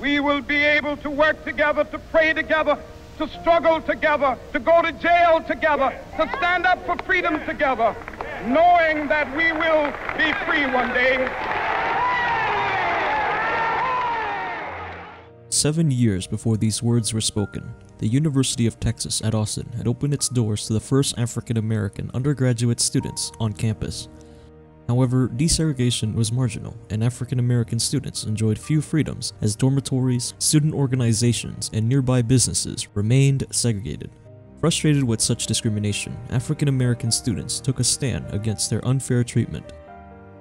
we will be able to work together, to pray together, to struggle together, to go to jail together, to stand up for freedom together, knowing that we will be free one day. 7 years before these words were spoken, the University of Texas at Austin had opened its doors to the first African-American undergraduate students on campus. However, desegregation was marginal, and African-American students enjoyed few freedoms as dormitories, student organizations, and nearby businesses remained segregated. Frustrated with such discrimination, African-American students took a stand against their unfair treatment.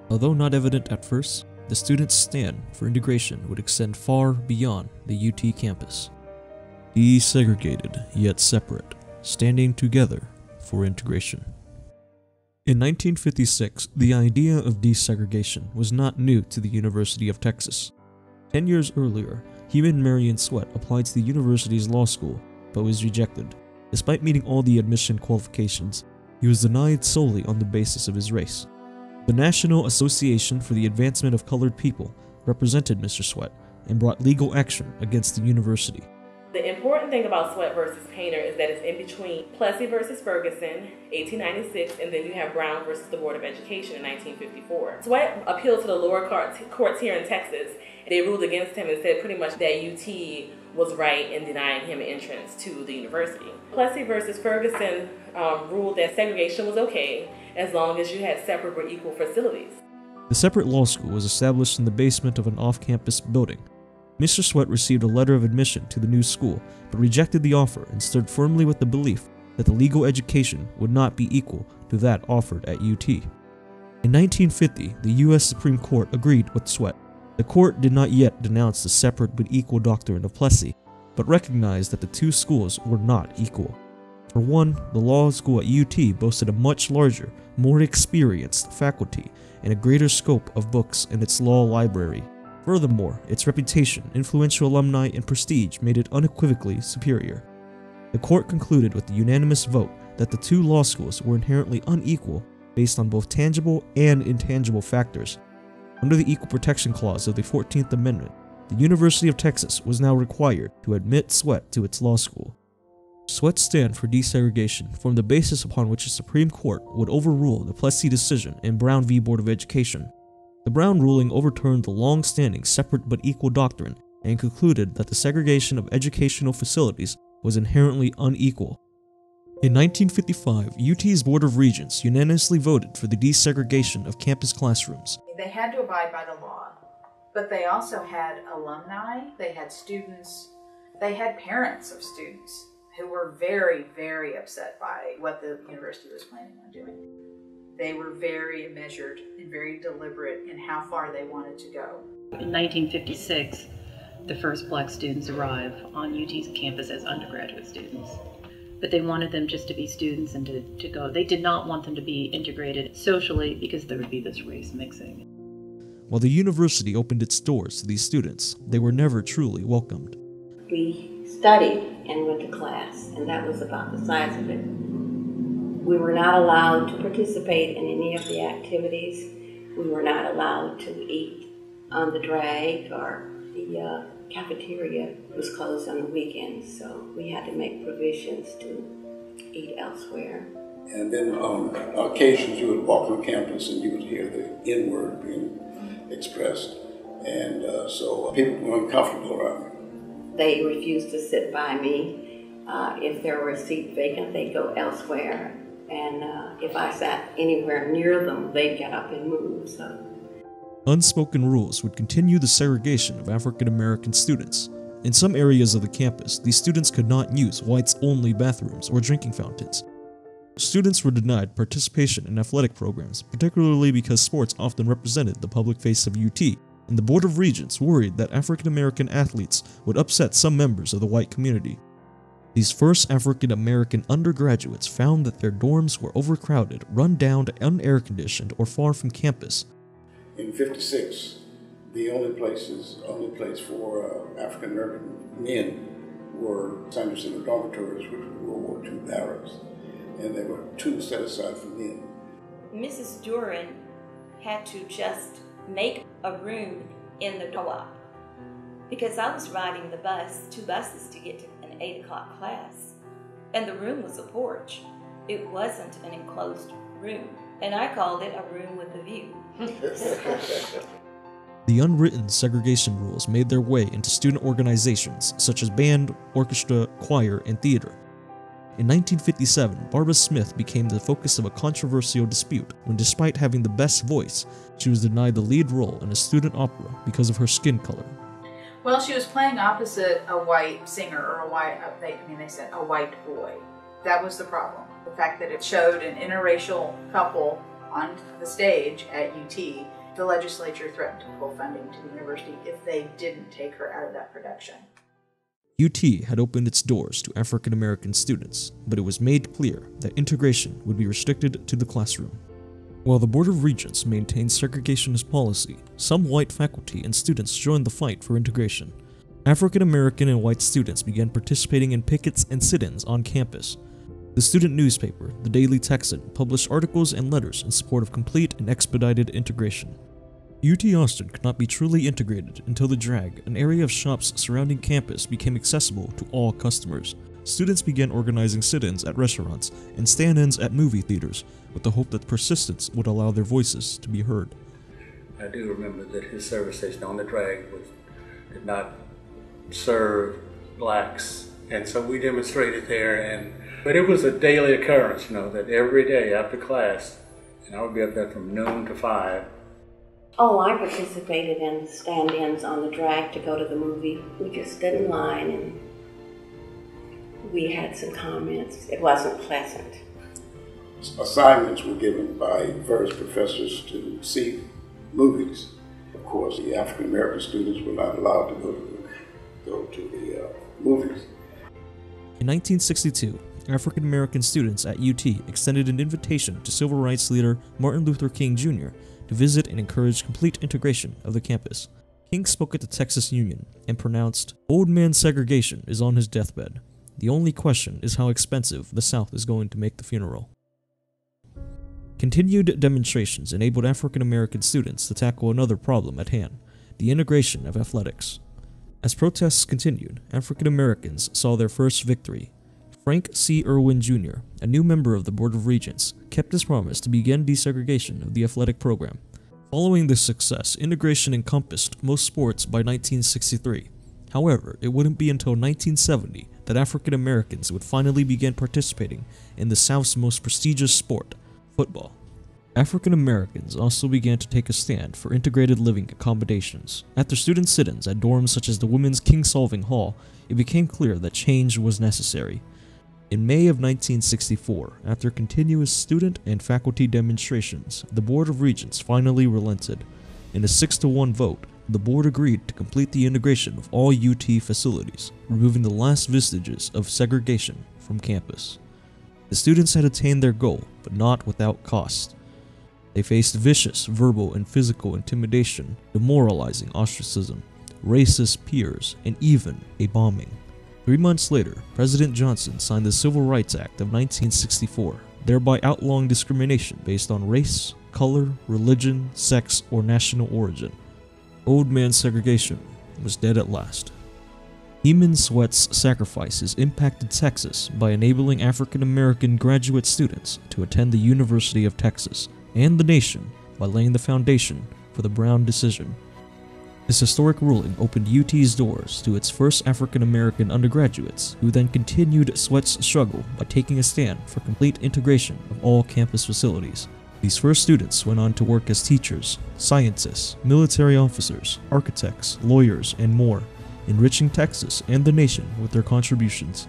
Although not evident at first, the students' stand for integration would extend far beyond the UT campus. Desegregated yet separate, standing together for integration. In 1956, the idea of desegregation was not new to the University of Texas. 10 years earlier, Heman Marion Sweatt applied to the university's law school, but was rejected. Despite meeting all the admission qualifications, he was denied solely on the basis of his race. The National Association for the Advancement of Colored People represented Mr. Sweatt and brought legal action against the university. The important thing about Sweatt versus Painter is that it's in between Plessy versus Ferguson, 1896, and then you have Brown versus the Board of Education in 1954. Sweatt appealed to the lower courts here in Texas, and they ruled against him and said pretty much that UT was right in denying him entrance to the university. Plessy versus Ferguson ruled that segregation was okay as long as you had separate but equal facilities. The separate law school was established in the basement of an off-campus building. Mr. Sweatt received a letter of admission to the new school, but rejected the offer and stood firmly with the belief that the legal education would not be equal to that offered at UT. In 1950, the U.S. Supreme Court agreed with Sweatt. The court did not yet denounce the separate but equal doctrine of Plessy, but recognized that the two schools were not equal. For one, the law school at UT boasted a much larger, more experienced faculty and a greater scope of books in its law library. Furthermore, its reputation, influential alumni, and prestige made it unequivocally superior. The court concluded with the unanimous vote that the two law schools were inherently unequal based on both tangible and intangible factors. Under the Equal Protection Clause of the 14th Amendment, the University of Texas was now required to admit Sweatt to its law school. Sweatt's stand for desegregation formed the basis upon which the Supreme Court would overrule the Plessy decision in Brown v. Board of Education. The Brown ruling overturned the long-standing separate but equal doctrine and concluded that the segregation of educational facilities was inherently unequal. In 1955, UT's Board of Regents unanimously voted for the desegregation of campus classrooms. They had to abide by the law, but they also had alumni, they had students, they had parents of students who were very, very upset by what the university was planning on doing. They were very measured and very deliberate in how far they wanted to go. In 1956, the first black students arrive on UT's campus as undergraduate students. But they wanted them just to be students and to go. They did not want them to be integrated socially because there would be this race mixing. While the university opened its doors to these students, they were never truly welcomed. We studied and went to class, and that was about the size of it. We were not allowed to participate in any of the activities. We were not allowed to eat on the drag, or the cafeteria was closed on the weekends, so we had to make provisions to eat elsewhere. And then on occasions you would walk on campus and you would hear the N-word being expressed, and so people were uncomfortable around me. They refused to sit by me. If there were a seat vacant, they'd go elsewhere. And if I sat anywhere near them, they'd get up and move, so. Unspoken rules would continue the segregation of African-American students. In some areas of the campus, these students could not use whites-only bathrooms or drinking fountains. Students were denied participation in athletic programs, particularly because sports often represented the public face of UT, and the Board of Regents worried that African-American athletes would upset some members of the white community. These first African-American undergraduates found that their dorms were overcrowded, run down, unair-conditioned, or far from campus. In '56, the only place for African-American men were Sanderson dormitories, which were World War II barracks, and there were two set aside for men. Mrs. Duran had to just make a room in the co-op because I was riding the bus, 2 buses to get to an 8 o'clock class, and the room was a porch. It wasn't an enclosed room, and I called it a room with a view. The unwritten segregation rules made their way into student organizations such as band, orchestra, choir, and theater. In 1957, Barbara Smith became the focus of a controversial dispute when, despite having the best voice, she was denied the lead role in a student opera because of her skin color. Well, she was playing opposite a white singer, or a white, they said a white boy. That was the problem. The fact that it showed an interracial couple on the stage at UT, the legislature threatened to pull funding to the university if they didn't take her out of that production. UT had opened its doors to African American students, but it was made clear that integration would be restricted to the classroom. While the Board of Regents maintained segregationist policy, some white faculty and students joined the fight for integration. African American and white students began participating in pickets and sit-ins on campus. The student newspaper, the Daily Texan, published articles and letters in support of complete and expedited integration. UT Austin could not be truly integrated until the drag, an area of shops surrounding campus, became accessible to all customers. Students began organizing sit-ins at restaurants and stand-ins at movie theaters with the hope that persistence would allow their voices to be heard. I do remember that his service station on the drag did not serve blacks, and so we demonstrated there, but it was a daily occurrence, you know, that every day after class, and I would be up there from noon to 5. Oh, I participated in stand-ins on the drag to go to the movie. We just stood in line and we had some comments. It wasn't pleasant. Assignments were given by various professors to see movies. Of course, the African-American students were not allowed to go to the movies. In 1962, African-American students at UT extended an invitation to civil rights leader Martin Luther King Jr. to visit and encourage complete integration of the campus. King spoke at the Texas Union and pronounced, "Old man segregation is on his deathbed. The only question is how expensive the South is going to make the funeral." Continued demonstrations enabled African American students to tackle another problem at hand, the integration of athletics. As protests continued, African Americans saw their first victory. Frank C. Irwin Jr., a new member of the Board of Regents, kept his promise to begin desegregation of the athletic program. Following this success, integration encompassed most sports by 1963. However, it wouldn't be until 1970 that African Americans would finally begin participating in the South's most prestigious sport, football. African Americans also began to take a stand for integrated living accommodations. After student sit-ins at dorms such as the Women's Kingsolving Hall, it became clear that change was necessary. In May of 1964, after continuous student and faculty demonstrations, the Board of Regents finally relented. In a 6-1 vote, the board agreed to complete the integration of all UT facilities, removing the last vestiges of segregation from campus. The students had attained their goal, but not without cost. They faced vicious verbal and physical intimidation, demoralizing ostracism, racist peers, and even a bombing. 3 months later, President Johnson signed the Civil Rights Act of 1964, thereby outlawing discrimination based on race, color, religion, sex, or national origin. Old man segregation was dead at last. Heman Sweatt's sacrifices impacted Texas by enabling African American graduate students to attend the University of Texas and the nation by laying the foundation for the Brown decision. This historic ruling opened UT's doors to its first African-American undergraduates, who then continued Sweatt's struggle by taking a stand for complete integration of all campus facilities. These first students went on to work as teachers, scientists, military officers, architects, lawyers, and more, enriching Texas and the nation with their contributions.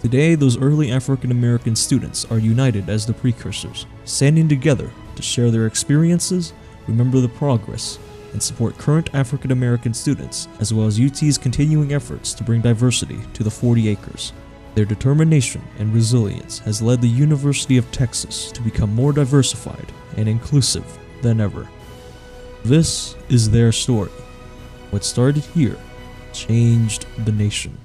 Today, those early African-American students are united as the Precursors, standing together to share their experiences, remember the progress, and support current African American students, as well as UT's continuing efforts to bring diversity to the 40 acres. Their determination and resilience has led the University of Texas to become more diversified and inclusive than ever. This is their story. What started here changed the nation.